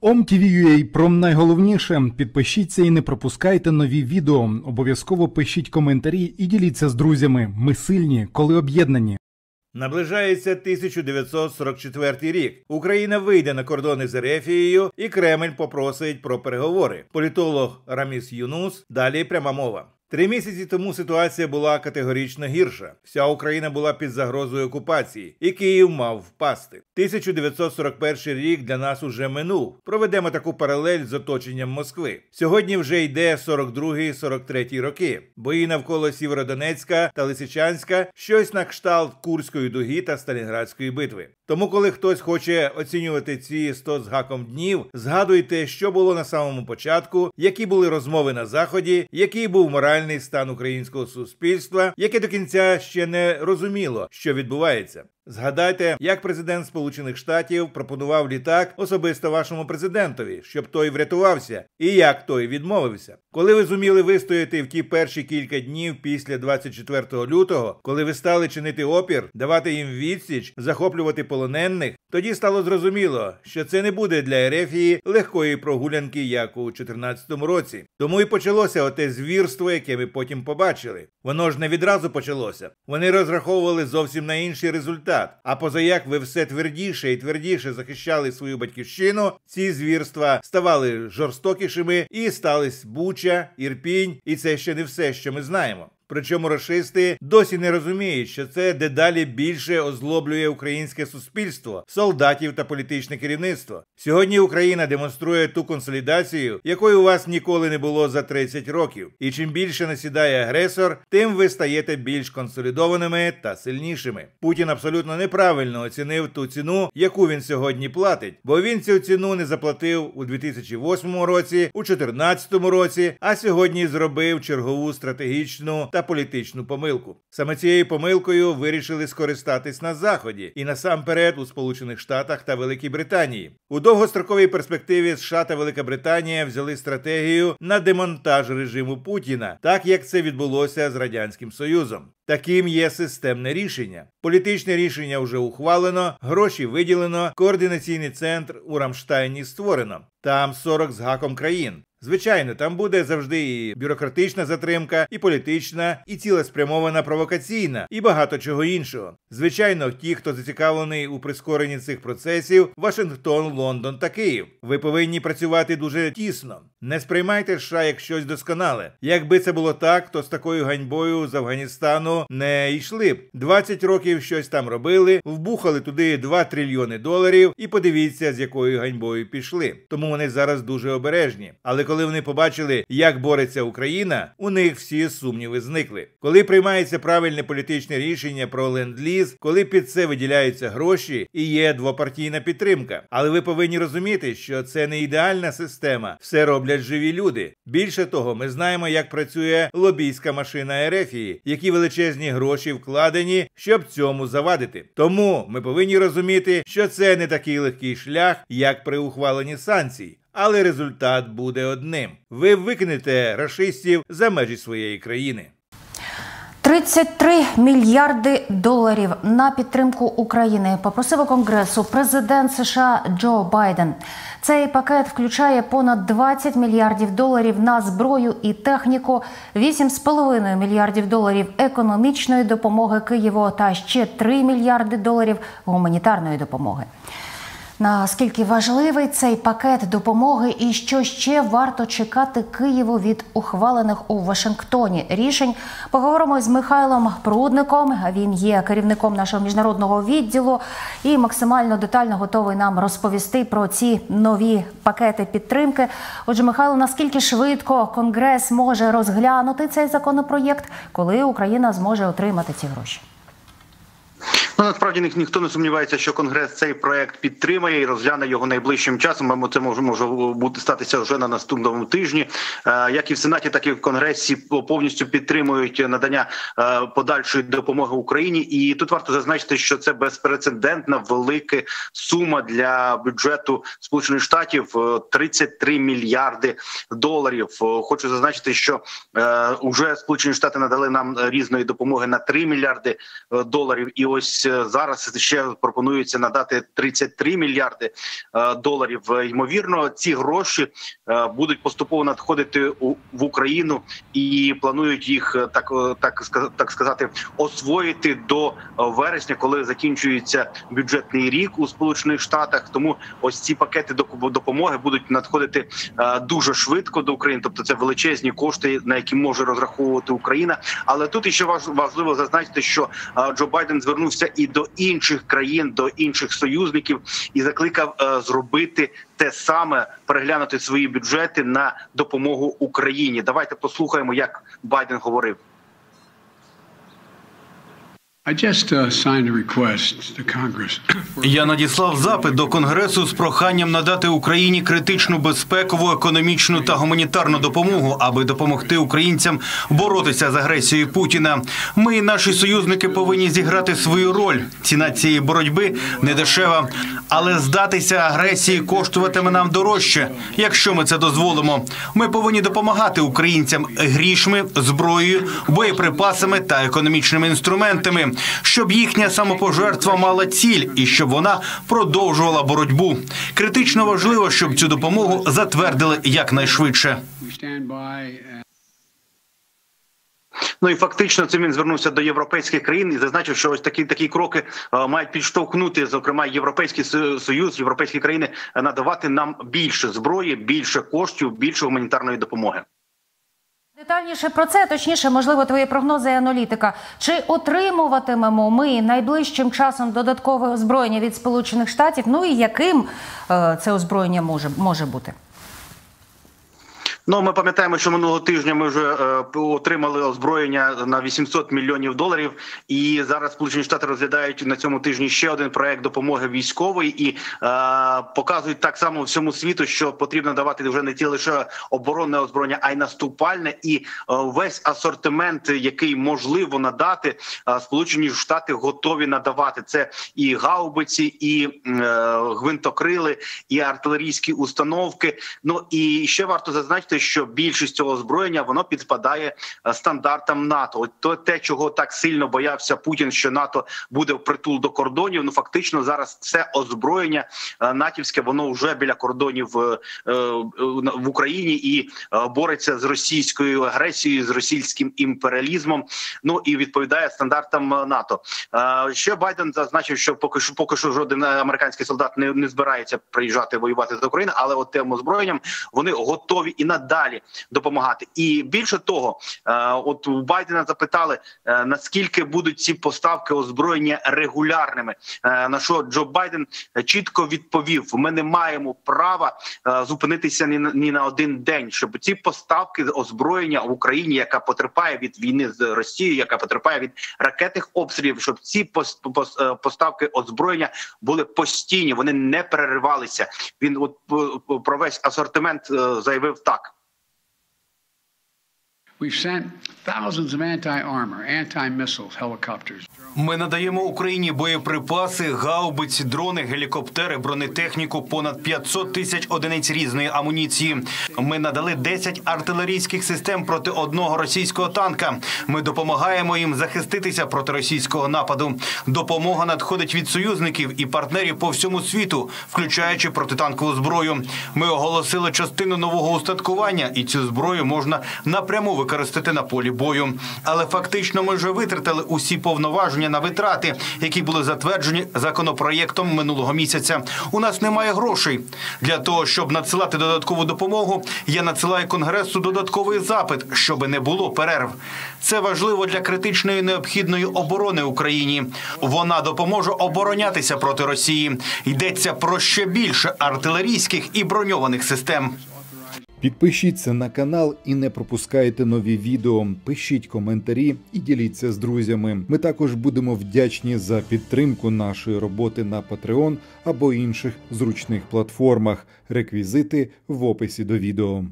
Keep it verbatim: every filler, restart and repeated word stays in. ом ті ві крапка ю а про найголовніше. Підпишіться і не пропускайте нові відео. Обов'язково пишіть коментарі і діліться з друзями. Ми сильні, коли об'єднані. Наближається тисяча дев'ятсот сорок четвертий рік. Україна вийде на кордони з Ерефією і Кремль попросить про переговори. Політолог Раміс Юнус. Далі пряма мова. Три місяці тому ситуація була категорично гірша. Вся Україна була під загрозою окупації, і Київ мав впасти. тисяча дев'ятсот сорок перший рік для нас уже минув. Проведемо таку паралель з оточенням Москви. Сьогодні вже йде сорок другий сорок третій роки. Бої навколо Сєвєродонецька та Лисичанська, щось на кшталт Курської дуги та Сталінградської битви. Тому, коли хтось хоче оцінювати ці сто з гаком днів, згадуйте, що було на самому початку, які були розмови на Заході, який був моральний стан українського суспільства, яке до кінця ще не розуміло, що відбувається. Згадайте, як президент Сполучених Штатів пропонував літак особисто вашому президентові, щоб той врятувався, і як той відмовився. Коли ви зуміли вистояти в ті перші кілька днів після двадцять четвертого лютого, коли ви стали чинити опір, давати їм відсіч, захоплювати полонених, тоді стало зрозуміло, що це не буде для Ерефії легкої прогулянки, як у чотирнадцятому році. Тому і почалося оте звірство, яке ви потім побачили. Воно ж не відразу почалося. Вони розраховували зовсім на інший результат. А позаяк ви все твердіше і твердіше захищали свою батьківщину, ці звірства ставали жорстокішими і стались Буча, Ірпінь, і це ще не все, що ми знаємо. Причому рашисти досі не розуміють, що це дедалі більше озлоблює українське суспільство, солдатів та політичне керівництво. Сьогодні Україна демонструє ту консолідацію, якої у вас ніколи не було за тридцять років. І чим більше насідає агресор, тим ви стаєте більш консолідованими та сильнішими. Путін абсолютно неправильно оцінив ту ціну, яку він сьогодні платить. Бо він цю ціну не заплатив у дві тисячі восьмому році, у дві тисячі чотирнадцятому році, а сьогодні зробив чергову стратегічну та політичну помилку. Саме цією помилкою вирішили скористатись на Заході і насамперед у Сполучених Штатах та Великій Британії. У довгостроковій перспективі США та Велика Британія взяли стратегію на демонтаж режиму Путіна, так як це відбулося з Радянським Союзом. Таким є системне рішення. Політичне рішення вже ухвалено, гроші виділено, координаційний центр у Рамштайні створено. Там сорок з гаком країн. Звичайно, там буде завжди і бюрократична затримка, і політична, і цілеспрямована провокаційна, і багато чого іншого. Звичайно, ті, хто зацікавлений у прискоренні цих процесів – Вашингтон, Лондон та Київ. Ви повинні працювати дуже тісно. Не сприймайте США як щось досконале. Якби це було так, то з такою ганьбою з Афганістану не йшли б. двадцять років щось там робили, вбухали туди два трильйони доларів, і подивіться, з якою ганьбою пішли. Тому вони зараз дуже обережні. Але коли вони побачили, як бореться Україна, у них всі сумніви зникли. Коли приймається правильне політичне рішення про ленд-ліз, коли під це виділяються гроші і є двопартійна підтримка. Але ви повинні розуміти, що це не ідеальна система, все роблять живі люди. Більше того, ми знаємо, як працює лобійська машина Ерефії, які величезні гроші вкладені, щоб цьому завадити. Тому ми повинні розуміти, що це не такий легкий шлях, як при ухваленні санкцій. Але результат буде одним. Ви викинете рашистів за межі своєї країни. тридцять три мільярди доларів на підтримку України попросив у Конгресу президент США Джо Байден. Цей пакет включає понад двадцять мільярдів доларів на зброю і техніку, вісім з половиною мільярдів доларів економічної допомоги Києву та ще три мільярди доларів гуманітарної допомоги. Наскільки важливий цей пакет допомоги і що ще варто чекати Києву від ухвалених у Вашингтоні рішень? Поговоримо з Михайлом Прудником, він є керівником нашого міжнародного відділу і максимально детально готовий нам розповісти про ці нові пакети підтримки. Отже, Михайло, наскільки швидко Конгрес може розглянути цей законопроєкт, коли Україна зможе отримати ці гроші? Ну, насправді ні, ніхто не сумнівається, що Конгрес цей проект підтримає і розгляне його найближчим часом. Це може, може бути статися вже на наступному тижні. Як і в Сенаті, так і в Конгресі повністю підтримують надання подальшої допомоги Україні. І тут варто зазначити, що це безпрецедентна велика сума для бюджету Сполучених Штатів – тридцять три мільярди доларів. Хочу зазначити, що вже Сполучені Штати надали нам різної допомоги на три мільярди доларів. І ось зараз ще пропонується надати тридцять три мільярди доларів. Ймовірно, ці гроші будуть поступово надходити в Україну і планують їх, так, так, так сказати, освоїти до вересня, коли закінчується бюджетний рік у Сполучених Штатах. Тому ось ці пакети допомоги будуть надходити дуже швидко до України. Тобто це величезні кошти, на які може розраховувати Україна. Але тут іще важливо зазначити, що Джо Байден звернувся і до інших країн, до інших союзників і закликав зробити те саме, переглянути свої бюджети на допомогу Україні. Давайте послухаємо, як Байден говорив. Я надіслав запит до Конгресу з проханням надати Україні критичну безпекову, економічну та гуманітарну допомогу, аби допомогти українцям боротися з агресією Путіна. Ми і наші союзники повинні зіграти свою роль. Ціна цієї боротьби недешева, але здатися агресії коштуватиме нам дорожче, якщо ми це дозволимо. Ми повинні допомагати українцям грішми, зброєю, боєприпасами та економічними інструментами, щоб їхня самопожертва мала ціль і щоб вона продовжувала боротьбу. Критично важливо, щоб цю допомогу затвердили якнайшвидше. Ну і фактично цим він звернувся до європейських країн і зазначив, що ось такі такі кроки а, мають підштовхнути, зокрема, Європейський Союз, європейські країни надавати нам більше зброї, більше коштів, більше гуманітарної допомоги. Детальніше про це, точніше, можливо, твої прогнози і аналітика. Чи отримуватимемо ми найближчим часом додаткове озброєння від Сполучених Штатів? Ну і яким це озброєння може, може бути? Ну, ми пам'ятаємо, що минулого тижня ми вже е, отримали озброєння на вісімсот мільйонів доларів, і зараз Сполучені Штати розглядають на цьому тижні ще один проект допомоги військової і е, показують так само всьому світу, що потрібно давати вже не тільки лише оборонне озброєння, а й наступальне, і е, весь асортимент, який можливо надати, е, Сполучені Штати готові надавати. Це і гаубиці, і е, гвинтокрили, і артилерійські установки. Ну і ще варто зазначити, що більшість цього озброєння, воно підпадає стандартам НАТО. От те, чого так сильно боявся Путін, що НАТО буде впритул до кордонів, ну фактично зараз це озброєння натівське, воно вже біля кордонів в Україні і бореться з російською агресією, з російським імперіалізмом, ну і відповідає стандартам НАТО. Ще Байден зазначив, що поки що, поки що жоден американський солдат не, не збирається приїжджати воювати з України, але от тим озброєнням вони готові і на далі допомагати. І більше того, от у Байдена запитали, наскільки будуть ці поставки озброєння регулярними. На що Джо Байден чітко відповів: ми не маємо права зупинитися ні на один день, щоб ці поставки озброєння в Україні, яка потерпає від війни з Росією, яка потерпає від ракетних обстрілів, щоб ці поставки озброєння були постійні, вони не переривалися. Він от про весь асортимент заявив так. Ми надаємо Україні боєприпаси, гаубиці, дрони, гелікоптери, бронетехніку, понад п'ятсот тисяч одиниць різної амуніції. Ми надали десять артилерійських систем проти одного російського танка. Ми допомагаємо їм захиститися проти російського нападу. Допомога надходить від союзників і партнерів по всьому світу, включаючи протитанкову зброю. Ми оголосили частину нового устаткування, і цю зброю можна напряму використовувати. використати на полі бою. Але фактично ми вже витратили усі повноваження на витрати, які були затверджені законопроєктом минулого місяця. У нас немає грошей. Для того, щоб надсилати додаткову допомогу, я надсилаю Конгресу додатковий запит, щоб не було перерв. Це важливо для критичної необхідної оборони Україні. Вона допоможе оборонятися проти Росії. Йдеться про ще більше артилерійських і броньованих систем. Підпишіться на канал і не пропускайте нові відео, пишіть коментарі і діліться з друзями. Ми також будемо вдячні за підтримку нашої роботи на Patreon або інших зручних платформах. Реквізити в описі до відео.